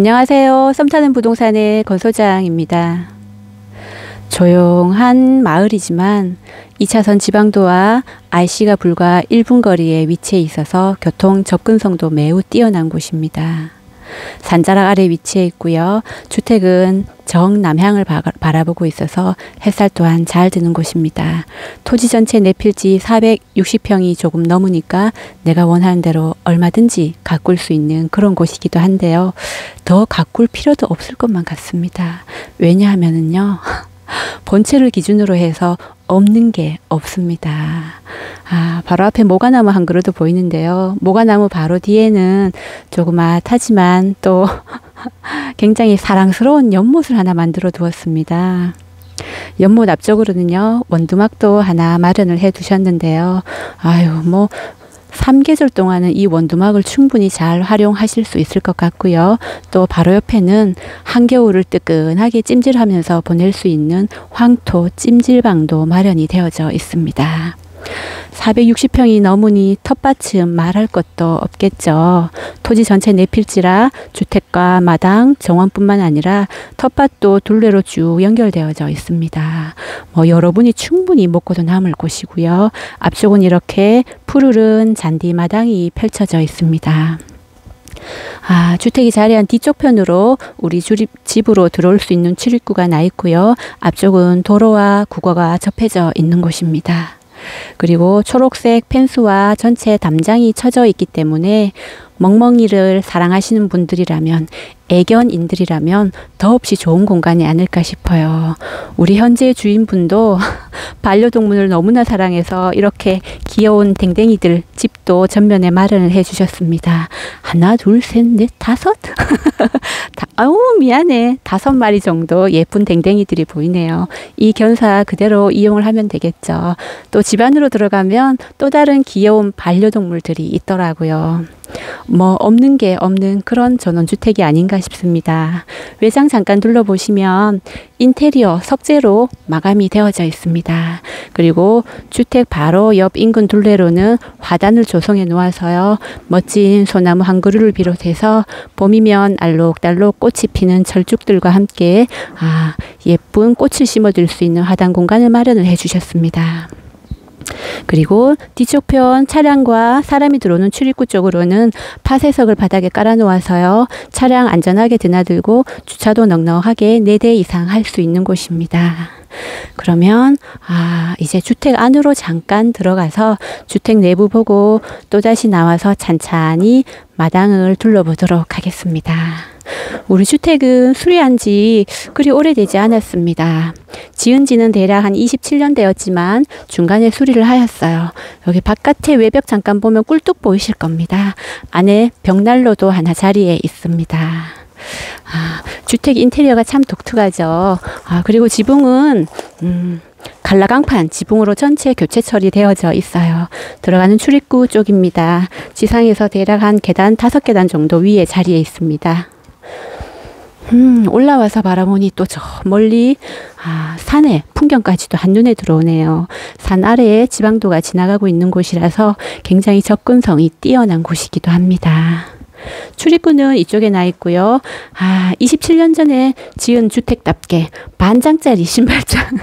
안녕하세요. 썸타는 부동산의 권소장입니다. 조용한 마을이지만 2차선 지방도와 IC가 불과 1분 거리에 위치해 있어서 교통 접근성도 매우 뛰어난 곳입니다. 산자락 아래 위치해 있고요. 주택은 정남향을 바라보고 있어서 햇살 또한 잘 드는 곳입니다. 토지 전체 내필지 460평이 조금 넘으니까 내가 원하는 대로 얼마든지 가꿀 수 있는 그런 곳이기도 한데요. 더 가꿀 필요도 없을 것만 같습니다. 왜냐하면은요. 본체를 기준으로 해서 없는 게 없습니다. 바로 앞에 모가나무 한 그루도 보이는데요. 모가나무 바로 뒤에는 조그맣하지만 또 굉장히 사랑스러운 연못을 하나 만들어 두었습니다. 연못 앞쪽으로는요. 원두막도 하나 마련을 해 두셨는데요. 뭐 3계절 동안은 이 원두막을 충분히 잘 활용하실 수 있을 것 같고요. 또 바로 옆에는 한겨울을 뜨끈하게 찜질하면서 보낼 수 있는 황토 찜질방도 마련이 되어져 있습니다. 460평이 넘으니 텃밭은 말할 것도 없겠죠. 토지 전체 내필지라 주택과 마당, 정원뿐만 아니라 텃밭도 둘레로 쭉 연결되어져 있습니다. 여러분이 충분히 먹고도 남을 곳이고요. 앞쪽은 이렇게 푸르른 잔디 마당이 펼쳐져 있습니다. 주택이 자리한 뒤쪽 편으로 우리 집으로 들어올 수 있는 출입구가 나 있고요. 앞쪽은 도로와 국어가 접해져 있는 곳입니다. 그리고 초록색 펜스와 전체 담장이 쳐져 있기 때문에 멍멍이를 사랑하시는 분들이라면 애견인들이라면 더없이 좋은 공간이 아닐까 싶어요. 우리 현재 주인분도 반려동물을 너무나 사랑해서 이렇게 귀여운 댕댕이들 집도 전면에 마련을 해주셨습니다. 하나, 둘, 셋, 넷, 다섯? 다섯 마리 정도 예쁜 댕댕이들이 보이네요. 이 견사 그대로 이용을 하면 되겠죠. 또 집 안으로 들어가면 또 다른 귀여운 반려동물들이 있더라고요. 없는 게 없는 그런 전원주택이 아닌가 싶습니다. 외장 잠깐 둘러보시면 인테리어 석재로 마감이 되어져 있습니다. 그리고 주택 바로 옆 인근 둘레로는 화단을 조성해 놓아서요. 멋진 소나무 한 그루를 비롯해서 봄이면 알록달록 꽃이 피는 철쭉들과 함께 예쁜 꽃을 심어줄 수 있는 화단 공간을 마련을 해주셨습니다. 그리고 뒤쪽편 차량과 사람이 들어오는 출입구 쪽으로는 파쇄석을 바닥에 깔아놓아서요. 차량 안전하게 드나들고 주차도 넉넉하게 4대 이상 할 수 있는 곳입니다. 그러면 이제 주택 안으로 잠깐 들어가서 주택 내부 보고 또다시 나와서 찬찬히 마당을 둘러보도록 하겠습니다. 우리 주택은 수리한 지 그리 오래되지 않았습니다. 지은 지는 대략 한 27년 되었지만 중간에 수리를 하였어요. 여기 바깥에 외벽 잠깐 보면 꿀뚝 보이실 겁니다. 안에 벽난로도 하나 자리에 있습니다. 주택 인테리어가 참 독특하죠. 그리고 지붕은 갈라강판 지붕으로 전체 교체 처리되어져 있어요. 들어가는 출입구 쪽입니다. 지상에서 대략 한 계단 5계단 정도 위에 자리에 있습니다. 올라와서 바라보니 또 저 멀리 산의 풍경까지도 한눈에 들어오네요. 산 아래에 지방도가 지나가고 있는 곳이라서 굉장히 접근성이 뛰어난 곳이기도 합니다. 출입구는 이쪽에 나 있고요. 27년 전에 지은 주택답게 반장짜리 신발장.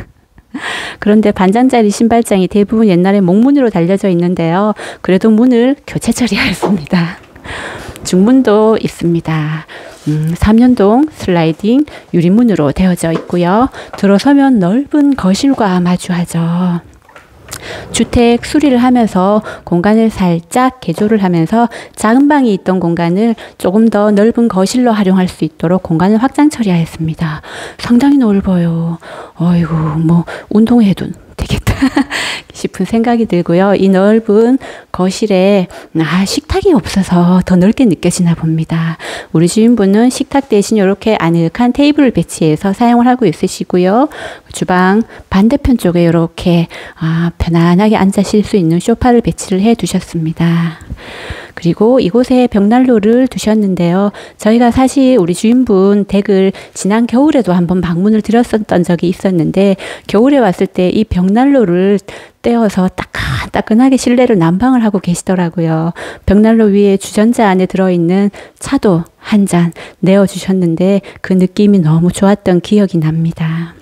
그런데 반장짜리 신발장이 대부분 옛날에 목문으로 달려져 있는데요. 그래도 문을 교체 처리하였습니다. 중문도 있습니다. 3연동 슬라이딩 유리문으로 되어져 있고요. 들어서면 넓은 거실과 마주하죠. 주택 수리를 하면서 공간을 살짝 개조를 하면서 작은 방이 있던 공간을 조금 더 넓은 거실로 활용할 수 있도록 공간을 확장 처리하였습니다. 상당히 넓어요. 운동해도 되겠다 싶은 생각이 들고요. 이 넓은 거실에 식탁이 없어서 더 넓게 느껴지나 봅니다. 우리 주인분은 식탁 대신 이렇게 아늑한 테이블을 배치해서 사용을 하고 있으시고요. 주방 반대편 쪽에 이렇게 편안하게 앉으실 수 있는 소파를 배치를 해 두셨습니다. 그리고 이곳에 벽난로를 두셨는데요. 저희가 사실 우리 주인분 댁을 지난 겨울에도 한번 방문을 드렸었던 적이 있었는데 겨울에 왔을 때 이 벽난로를 떼어서 따끈따끈하게 실내를 난방을 하고 계시더라고요. 벽난로 위에 주전자 안에 들어있는 차도 한 잔 내어주셨는데 그 느낌이 너무 좋았던 기억이 납니다.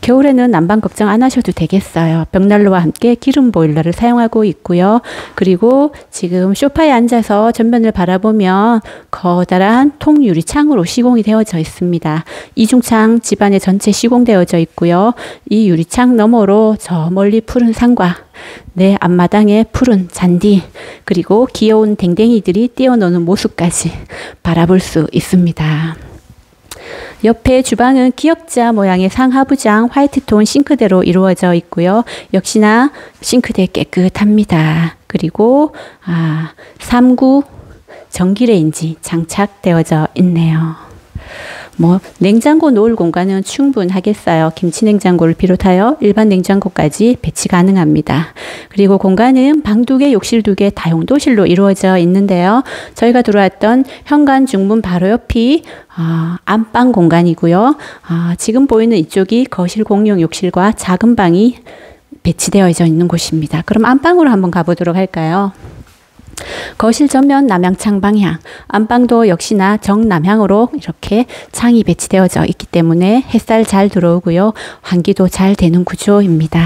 겨울에는 난방 걱정 안 하셔도 되겠어요. 벽난로와 함께 기름 보일러를 사용하고 있고요. 그리고 지금 소파에 앉아서 전면을 바라보면 커다란 통유리 창으로 시공이 되어져 있습니다. 이중창 집안에 전체 시공되어져 있고요. 이 유리창 너머로 저 멀리 푸른 산과 내 앞마당에 푸른 잔디, 그리고 귀여운 댕댕이들이 뛰어노는 모습까지 바라볼 수 있습니다. 옆에 주방은 기역자 모양의 상하부장 화이트톤 싱크대로 이루어져 있고요. 역시나 싱크대 깨끗합니다. 그리고 3구 전기레인지 장착되어져 있네요. 냉장고 놓을 공간은 충분하겠어요. 김치냉장고를 비롯하여 일반 냉장고까지 배치 가능합니다. 그리고 공간은 방 2개, 욕실 2개, 다용도실로 이루어져 있는데요. 저희가 들어왔던 현관 중문 바로 옆이 안방 공간이고요. 지금 보이는 이쪽이 거실 공용 욕실과 작은 방이 배치되어 있는 곳입니다. 그럼 안방으로 한번 가보도록 할까요? 거실 전면 남향창 방향, 안방도 역시나 정남향으로 이렇게 창이 배치되어져 있기 때문에 햇살 잘 들어오고요. 환기도 잘 되는 구조입니다.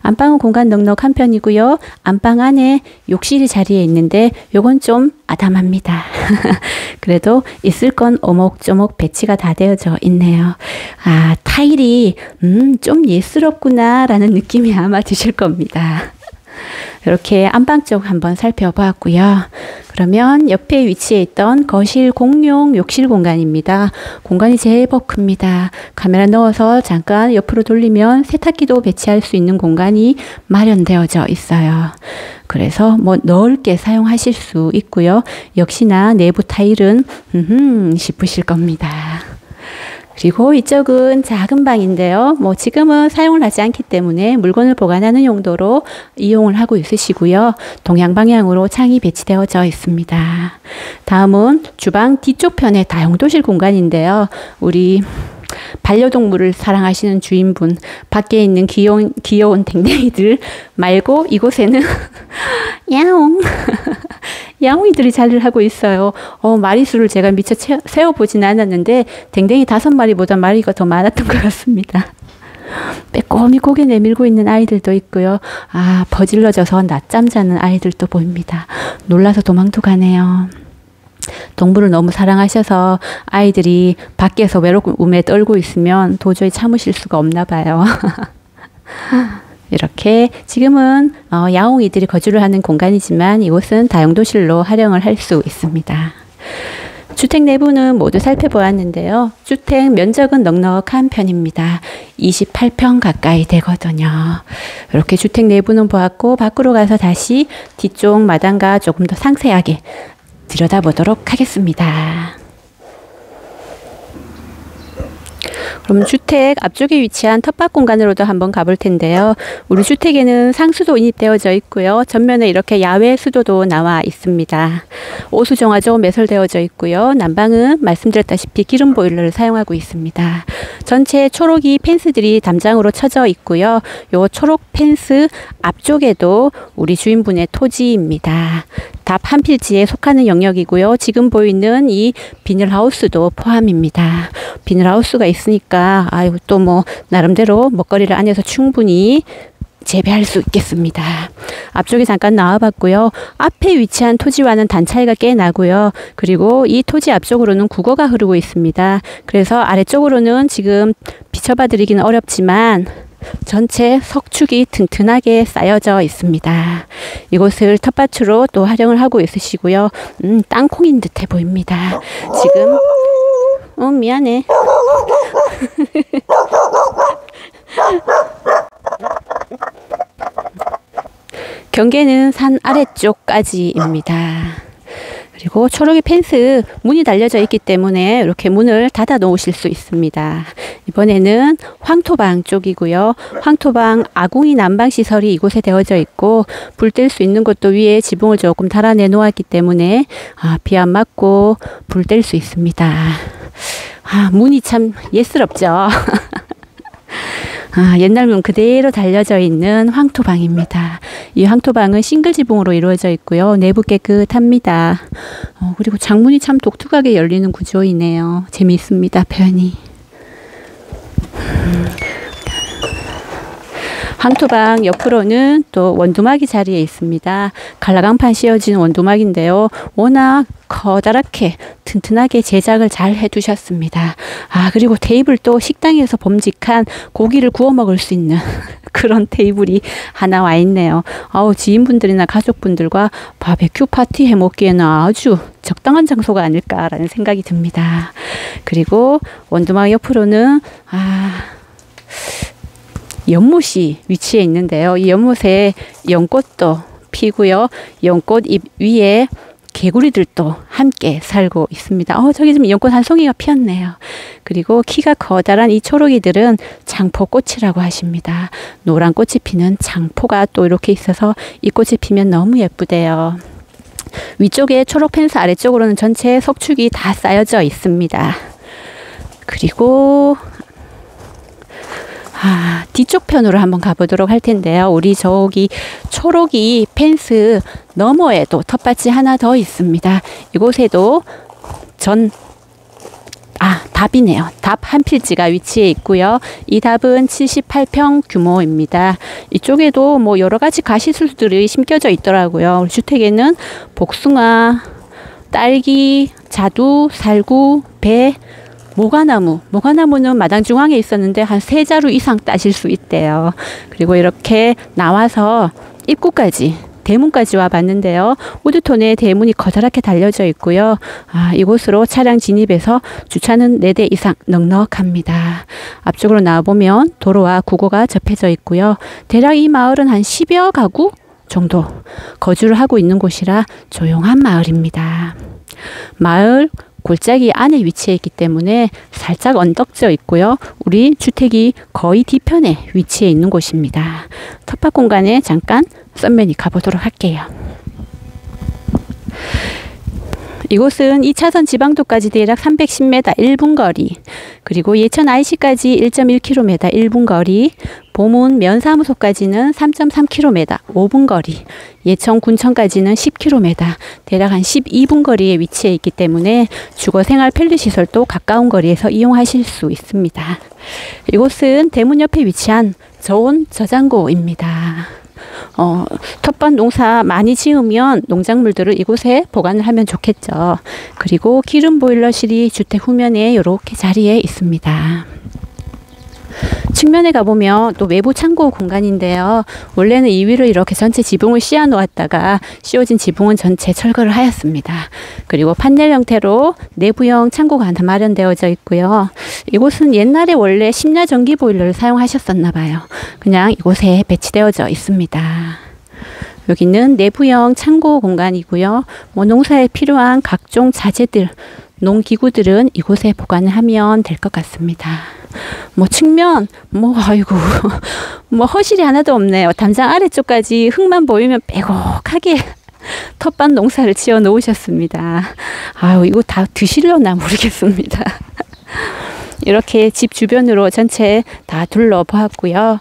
안방은 공간 넉넉한 편이고요. 안방 안에 욕실이 자리에 있는데 요건 좀 아담합니다. 그래도 있을 건 오목조목 배치가 다 되어져 있네요. 타일이 좀 예스럽구나 라는 느낌이 아마 드실 겁니다. 이렇게 안방 쪽 한번 살펴보았고요. 그러면 옆에 위치해 있던 거실 공용 욕실 공간입니다. 공간이 제법 큽니다. 카메라 넣어서 잠깐 옆으로 돌리면 세탁기도 배치할 수 있는 공간이 마련되어져 있어요. 그래서 넓게 사용하실 수 있고요. 역시나 내부 타일은 싶으실 겁니다. 그리고 이쪽은 작은 방인데요. 지금은 사용을 하지 않기 때문에 물건을 보관하는 용도로 이용을 하고 있으시고요. 동향 방향으로 창이 배치되어져 있습니다. 다음은 주방 뒤쪽 편의 다용도실 공간인데요. 우리 반려동물을 사랑하시는 주인분, 밖에 있는 귀여운 댕댕이들 말고 이곳에는 야옹 야옹이들이 자리를 하고 있어요. 마리수를 제가 미처 세어보진 않았는데 댕댕이 5마리보다 마리가 더 많았던 것 같습니다. 빼꼼히 고개 내밀고 있는 아이들도 있고요. 버질러져서 낮잠 자는 아이들도 보입니다. 놀라서 도망도 가네요. 동물을 너무 사랑하셔서 아이들이 밖에서 외로움에 떨고 있으면 도저히 참으실 수가 없나 봐요. 이렇게 지금은 야옹이들이 거주를 하는 공간이지만 이곳은 다용도실로 활용을 할 수 있습니다. 주택 내부는 모두 살펴보았는데요. 주택 면적은 넉넉한 편입니다. 28평 가까이 되거든요. 이렇게 주택 내부는 보았고 밖으로 가서 다시 뒤쪽 마당과 조금 더 상세하게 들여다보도록 하겠습니다. 그럼 주택 앞쪽에 위치한 텃밭 공간으로도 한번 가볼 텐데요. 우리 주택에는 상수도 인입되어져 있고요. 전면에 이렇게 야외 수도도 나와 있습니다. 오수정화조 매설되어져 있고요. 난방은 말씀드렸다시피 기름 보일러를 사용하고 있습니다. 전체 초록이 펜스들이 담장으로 쳐져 있고요. 요 초록 펜스 앞쪽에도 우리 주인분의 토지입니다. 답 한 필지에 속하는 영역이고요. 지금 보이는 이 비닐하우스도 포함입니다. 비닐하우스가 있으니까 아이고 또 나름대로 먹거리를 안에서 충분히 재배할 수 있겠습니다. 앞쪽에 잠깐 나와봤고요. 앞에 위치한 토지와는 단 차이가 꽤 나고요. 그리고 이 토지 앞쪽으로는 국어가 흐르고 있습니다. 그래서 아래쪽으로는 지금 비춰봐 드리기는 어렵지만 전체 석축이 튼튼하게 쌓여져 있습니다. 이곳을 텃밭으로 또 활용을 하고 있으시고요. 땅콩인 듯해 보입니다. 지금 미안해. 경계는 산 아래쪽까지입니다. 그리고 초록이 펜스 문이 달려져 있기 때문에 이렇게 문을 닫아 놓으실 수 있습니다. 이번에는 황토방 쪽이고요. 황토방 아궁이 난방시설이 이곳에 되어져 있고 불 뗄 수 있는 곳도 위에 지붕을 조금 달아내 놓았기 때문에 비 안 맞고 불 뗄 수 있습니다. 문이 참 예스럽죠. 옛날 문 그대로 달려져 있는 황토방입니다. 이 황토방은 싱글 지붕으로 이루어져 있고요. 내부 깨끗합니다. 그리고 창문이 참 독특하게 열리는 구조이네요. 재미있습니다. 표현이. 황토방 옆으로는 또 원두막이 자리에 있습니다. 갈라강판 씌워진 원두막인데요. 워낙 커다랗게 튼튼하게 제작을 잘 해두셨습니다. 그리고 테이블도 식당에서 범직한 고기를 구워 먹을 수 있는 그런 테이블이 하나 와 있네요. 지인분들이나 가족분들과 바베큐 파티 해먹기에는 아주 적당한 장소가 아닐까라는 생각이 듭니다. 그리고 원두막 옆으로는 연못이 위치해 있는데요. 이 연못에 연꽃도 피고요. 연꽃잎 위에 개구리들도 함께 살고 있습니다. 저기 지금 연꽃 한 송이가 피었네요. 그리고 키가 커다란 이 초록이들은 장포꽃이라고 하십니다. 노란 꽃이 피는 장포가 또 이렇게 있어서 이 꽃이 피면 너무 예쁘대요. 위쪽에 초록 펜스 아래쪽으로는 전체 석축이 다 쌓여져 있습니다. 그리고 뒤쪽 편으로 한번 가보도록 할 텐데요. 우리 저기 초록이 펜스 너머에도 텃밭이 하나 더 있습니다. 이곳에도 답이네요. 답 한 필지가 위치해 있고요. 이 답은 78평 규모입니다. 이쪽에도 뭐 여러 가지 가시술들이 심겨져 있더라고요. 우리 주택에는 복숭아, 딸기, 자두, 살구, 배, 모가나무는 마당 중앙에 있었는데 한 3자루 이상 따실 수 있대요. 그리고 이렇게 나와서 입구까지 대문까지 와 봤는데요. 우드톤에 대문이 커다랗게 달려져 있고요. 이곳으로 차량 진입해서 주차는 4대 이상 넉넉합니다. 앞쪽으로 나와보면 도로와 구고가 접해져 있고요. 대략 이 마을은 한 10여 가구 정도 거주를 하고 있는 곳이라 조용한 마을입니다. 마을 골짜기 안에 위치해 있기 때문에 살짝 언덕져 있고요. 우리 주택이 거의 뒤편에 위치해 있는 곳입니다. 텃밭 공간에 잠깐 썸맨이 가보도록 할게요. 이곳은 2차선 지방도까지 대략 310m 1분 거리, 그리고 예천 IC까지 1.1km 1분 거리, 보문면 사무소까지는 3.3km 5분 거리, 예천 군청까지는 10km 대략 한 12분 거리에 위치해 있기 때문에 주거생활 편리시설도 가까운 거리에서 이용하실 수 있습니다. 이곳은 대문 옆에 위치한 저온 저장고입니다. 텃밭 농사 많이 지으면 농작물들을 이곳에 보관을 하면 좋겠죠. 그리고 기름 보일러실이 주택 후면에 이렇게 자리에 있습니다. 측면에 가보면 또 외부 창고 공간인데요. 원래는 2위로 이렇게 전체 지붕을 씌워 놓았다가 씌워진 지붕은 전체 철거를 하였습니다. 그리고 판넬 형태로 내부형 창고가 하나 마련되어져 있고요. 이곳은 옛날에 원래 심야 전기 보일러를 사용하셨었나 봐요. 그냥 이곳에 배치되어져 있습니다. 여기는 내부형 창고 공간이고요. 농사에 필요한 각종 자재들, 농기구들은 이곳에 보관을 하면 될 것 같습니다. 측면, 허실이 하나도 없네요. 담장 아래쪽까지 흙만 보이면 빼곡하게 텃밭 농사를 지어 놓으셨습니다. 이거 다 드실려나 모르겠습니다. 이렇게 집 주변으로 전체 다 둘러보았고요.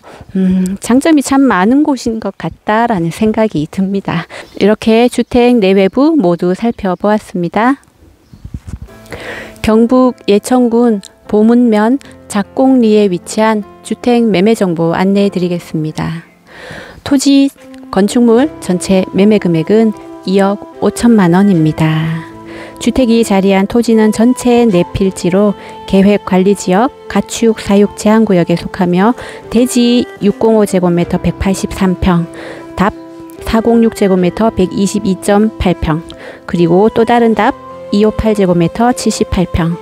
장점이 참 많은 곳인 것 같다라는 생각이 듭니다. 이렇게 주택 내외부 모두 살펴보았습니다. 경북 예천군 보문면 작곡리에 위치한 주택 매매 정보 안내해 드리겠습니다. 토지 건축물 전체 매매 금액은 2억 5천만 원입니다. 주택이 자리한 토지는 전체 4필지로 계획관리지역 가축 사육 제한구역에 속하며 대지 605제곱미터 183평, 답 406제곱미터 122.8평, 그리고 또 다른 답 258제곱미터 78평,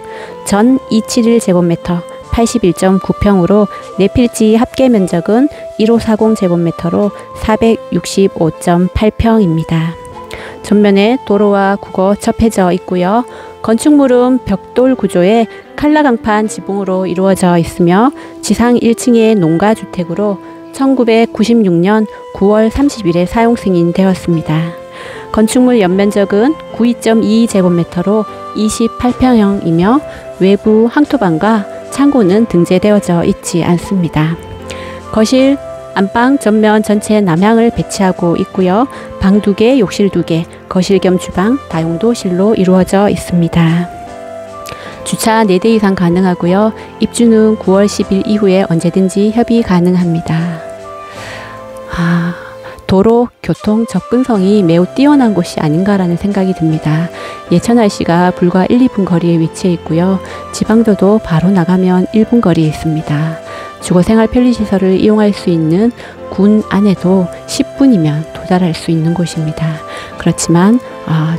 전 271제곱미터 81.9평으로 4필지 합계 면적은 1540제곱미터로 465.8평입니다. 전면에 도로와 구거 접해져 있고요. 건축물은 벽돌 구조에 칼라강판 지붕으로 이루어져 있으며 지상 1층의 농가주택으로 1996년 9월 30일에 사용 승인되었습니다. 건축물 연면적은 92.2제곱미터로 28평형이며 외부 항토방과 창고는 등재되어져 있지 않습니다. 거실, 안방 전면 전체 남향을 배치하고 있고요. 방 2개, 욕실 2개, 거실 겸 주방, 다용도실로 이루어져 있습니다. 주차 4대 이상 가능하고요. 입주는 9월 10일 이후에 언제든지 협의 가능합니다. 도로, 교통, 접근성이 매우 뛰어난 곳이 아닌가라는 생각이 듭니다. 예천 IC가 불과 1, 2분 거리에 위치해 있고요. 지방도도 바로 나가면 1분 거리에 있습니다. 주거생활 편리시설을 이용할 수 있는 군 안에도 10분이면 도달할 수 있는 곳입니다. 그렇지만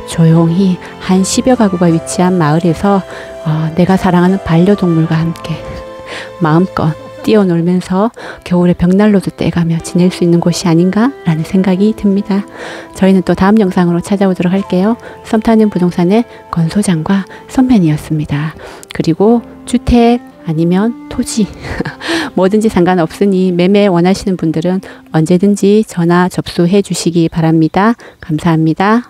조용히 한 10여 가구가 위치한 마을에서 내가 사랑하는 반려동물과 함께 마음껏 뛰어놀면서 겨울에 벽난로도 떼가며 지낼 수 있는 곳이 아닌가 라는 생각이 듭니다. 저희는 또 다음 영상으로 찾아오도록 할게요. 썸타는 부동산의 권소장과 썸맨이었습니다. 그리고 주택 아니면 토지 뭐든지 상관없으니 매매 원하시는 분들은 언제든지 전화 접수해 주시기 바랍니다. 감사합니다.